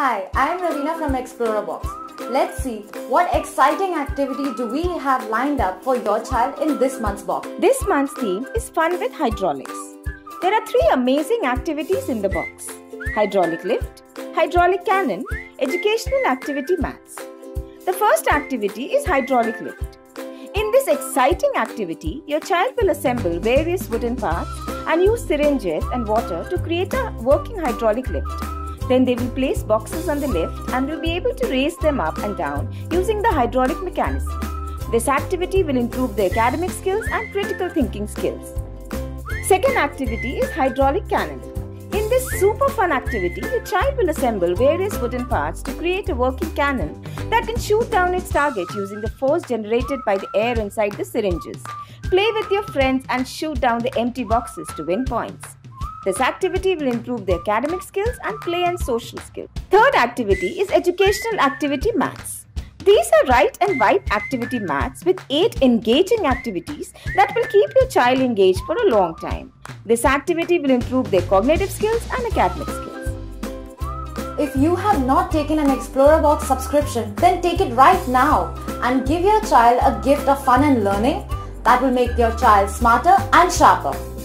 Hi, I am Raveena from Xplorabox. Let's see what exciting activity do we have lined up for your child in this month's box. This month's theme is fun with hydraulics. There are three amazing activities in the box: hydraulic lift, hydraulic cannon, educational activity maths. The first activity is hydraulic lift. In this exciting activity, your child will assemble various wooden parts and use syringes and water to create a working hydraulic lift. Then they will place boxes on the lift and will be able to raise them up and down using the hydraulic mechanism. This activity will improve their academic skills and critical thinking skills. Second activity is hydraulic cannon. In this super fun activity, your child will assemble various wooden parts to create a working cannon that can shoot down its target using the force generated by the air inside the syringes. Play with your friends and shoot down the empty boxes to win points. This activity will improve their academic skills and play and social skills. Third activity is educational activity maths. These are right and wipe activity maths with 8 engaging activities that will keep your child engaged for a long time. This activity will improve their cognitive skills and academic skills. If you have not taken an Xplorabox subscription, then take it right now and give your child a gift of fun and learning that will make your child smarter and sharper.